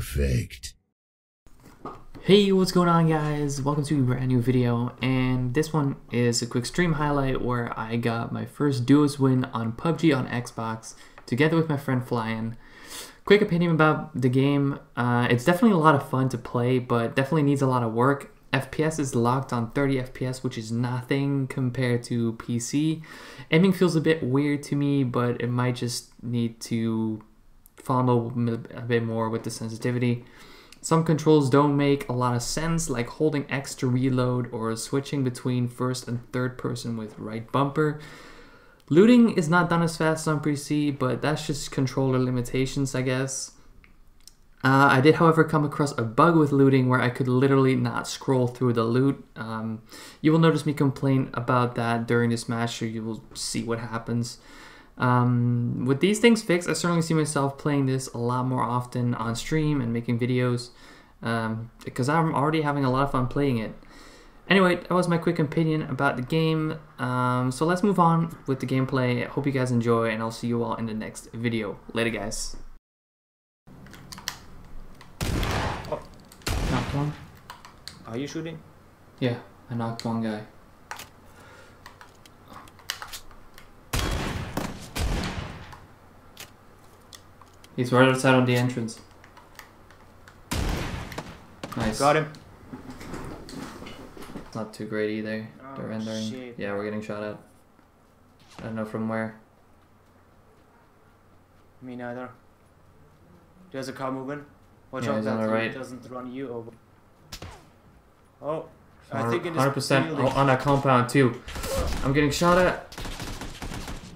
perfect. Hey, what's going on guys? Welcome to a brand new video, and this one is a quick stream highlight where I got my first duos win on PUBG on Xbox together with my friend Flyin. Quick opinion about the game. It's definitely a lot of fun to play, but definitely needs a lot of work. FPS is locked on 30 FPS, which is nothing compared to PC. Aiming feels a bit weird to me, but it might just need to follow a bit more with the sensitivity. Some controls don't make a lot of sense, like holding X to reload or switching between first and third person with right bumper. Looting is not done as fast on PC, but that's just controller limitations, I guess. I did, however, come across a bug with looting where I could literally not scroll through the loot. You will notice me complain about that during this match, so you will see what happens. With these things fixed, I certainly see myself playing this a lot more often on stream and making videos, because I'm already having a lot of fun playing it. Anyway, that was my quick opinion about the game, so let's move on with the gameplay. I hope you guys enjoy, and I'll see you all in the next video. Later, guys. Oh, knocked one. Are you shooting? Yeah, I knocked one guy. He's right outside on the entrance. Nice. Got him. It's not too great either. Oh, they're rendering. Shit. Yeah, we're getting shot at. I don't know from where. Me neither. There's a car moving. Watch out that right. It doesn't run you over. Oh, I think it is 100% on that compound too. I'm getting shot at.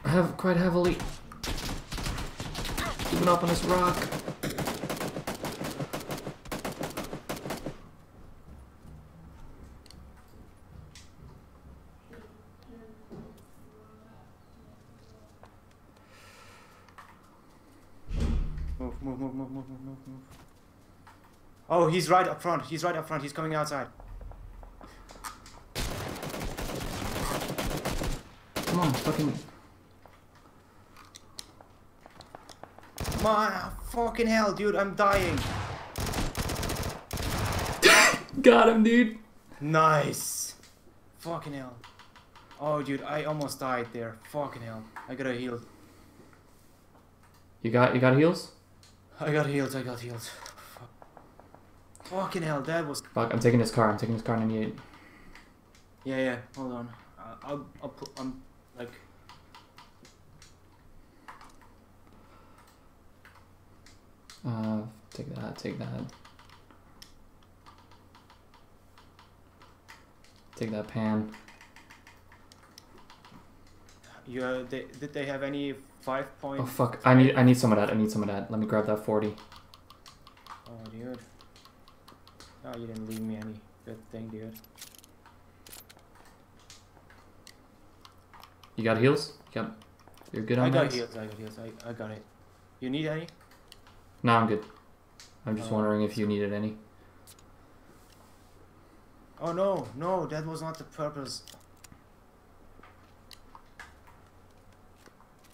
I have quite heavily. Keeping up on this rock. Move. Oh, he's right up front. He's coming outside. Come on, fucking. Man, fucking hell, dude, I'm dying. Got him, dude. Nice. Fucking hell. Oh, dude, I almost died there. Fucking hell. I gotta heal. You got heals? I got heals. Fuck. Fucking hell, that was. Fuck, I'm taking this car. I'm taking this car 98. Yeah. Hold on. I'm like. Take that. Take that pan. Did they have any 5 point? Oh fuck! I need some of that. Let me grab that 40. Oh dude. Oh, you didn't leave me any. Good thing, dude. You got heals? Yep. You're good on that. I got heals. I got it. You need any? No, I'm good. I'm just wondering if you needed any. Oh no, that was not the purpose.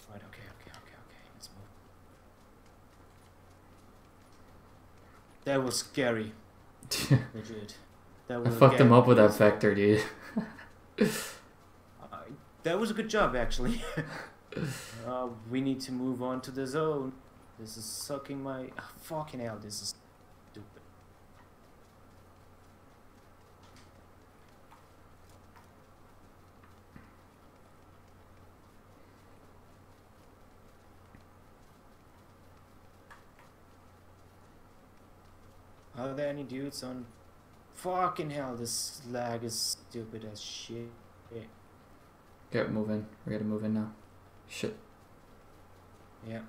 Right, okay, let's move. That was scary. Legit. That was I fucked him up with that vector, dude. That was a good job, actually. We need to move on to the zone. This is sucking my fucking hell. This is stupid. Are there any dudes on? Fucking hell! This lag is stupid as shit. Get moving. We gotta move in now. Shit. Yeah.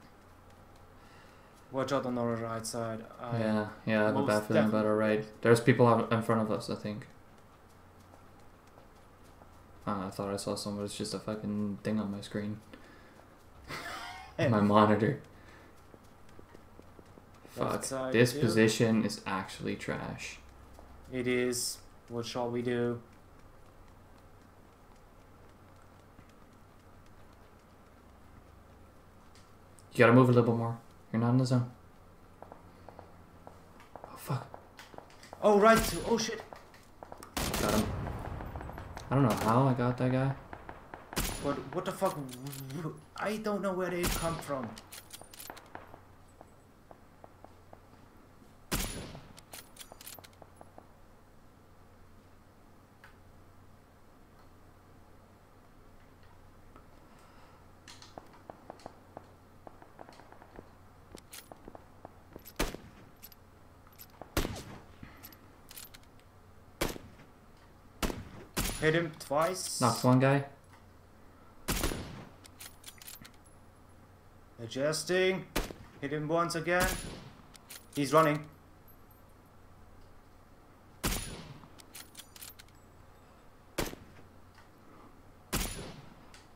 Watch out on our right side. Yeah, I have a bad feeling about our right. There's people out in front of us, I think. I thought I saw someone, but it's just a fucking thing on my screen. My monitor. Fuck, this position is actually trash. It is. What shall we do? You gotta move a little bit more. You're not in the zone. Oh, right. Oh, shit. Got him. I don't know how I got that guy. What the fuck? I don't know where they come from. Hit him twice. Knocked one guy. Adjusting. Hit him once again. He's running.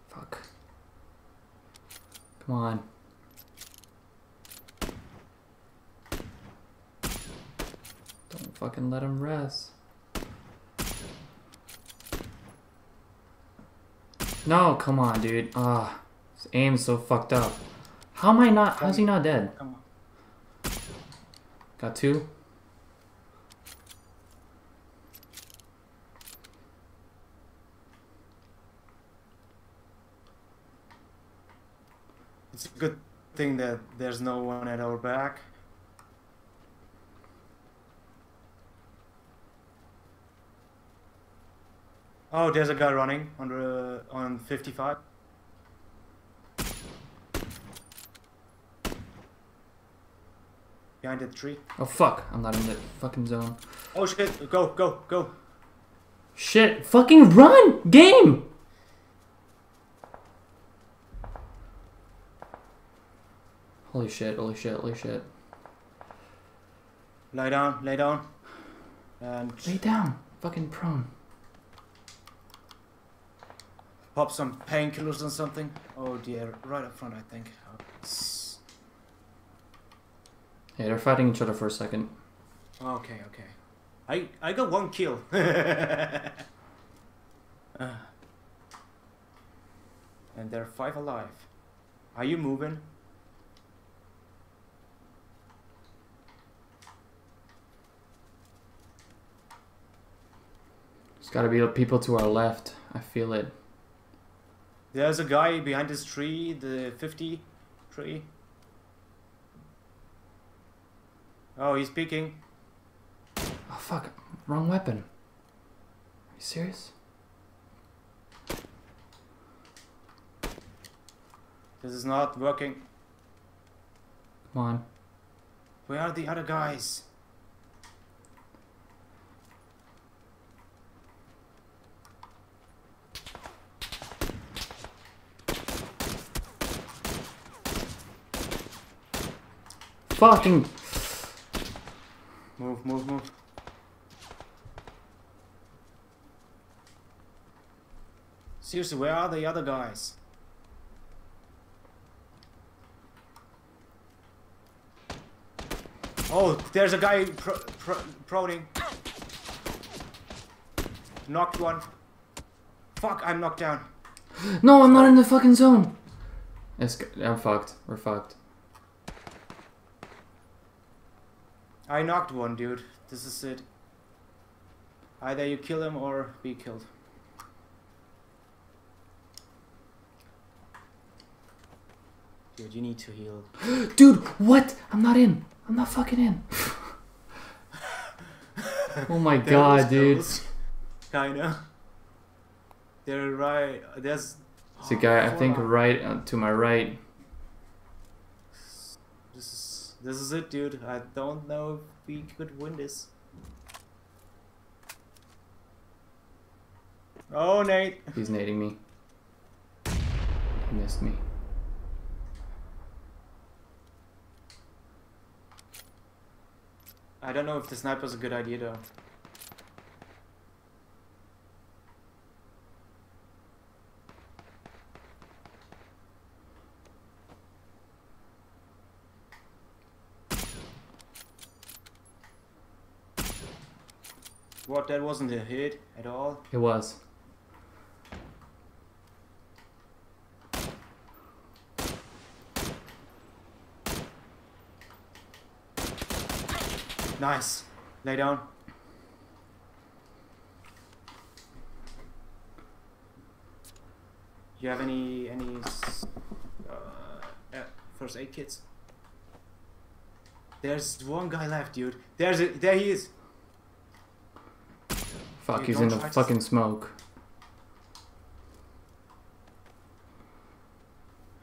Fuck. Come on. Don't fucking let him rest. No, come on, dude. Ah, his aim's so fucked up. How am I not? How's he not dead? Come on. Got two. It's a good thing that there's no one at our back. Oh, there's a guy running on 55. Behind the tree. Oh fuck, I'm not in the fucking zone. Oh shit, go, go, go. Shit, fucking run, game! Holy shit, holy shit, holy shit. Lay down, lay down. And lay down, fucking prone. Pop some painkillers or something. Oh dear, right up front I think. Yeah, they're fighting each other for a second. Okay, okay. I got one kill. And they're five alive. Are you moving? There's gotta be people to our left. I feel it. There's a guy behind this tree, the 50 tree. Oh, he's peeking. Oh fuck, wrong weapon. Are you serious? This is not working. Come on. Where are the other guys? Fucking move, move, move. Seriously, where are the other guys? Oh, there's a guy prodding. Knocked one. Fuck, I'm knocked down. No, I'm not in the fucking zone. I'm fucked. We're fucked. I knocked one, dude. This is it. Either you kill him or be killed. Dude, you need to heal. Dude, what? I'm not in. I'm not fucking in. Oh my god, dude. Kinda. They're right. There's a guy, I think, right to my right. This is it, dude. I don't know if we could win this. Oh, Nate. He's nading me. He missed me. I don't know if the sniper's a good idea, though. What, that wasn't a hit at all? It was. Nice. Lay down. you have any first aid kits? There's one guy left, dude. There he is. Fuck, dude, he's in the fucking smoke.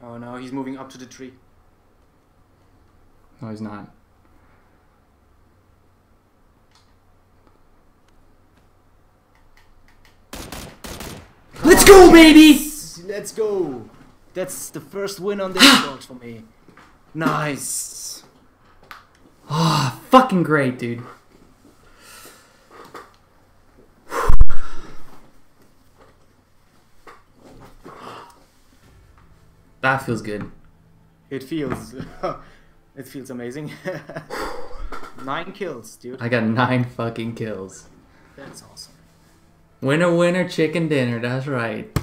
Oh no, he's moving up to the tree. No, he's not. Let's go, baby! Let's go. That's the first win on the Xbox for me. Nice. Ah, oh, fucking great, dude. That feels good. It feels amazing. 9 kills, dude. I got 9 fucking kills. That's awesome. Winner, winner, chicken dinner. That's right.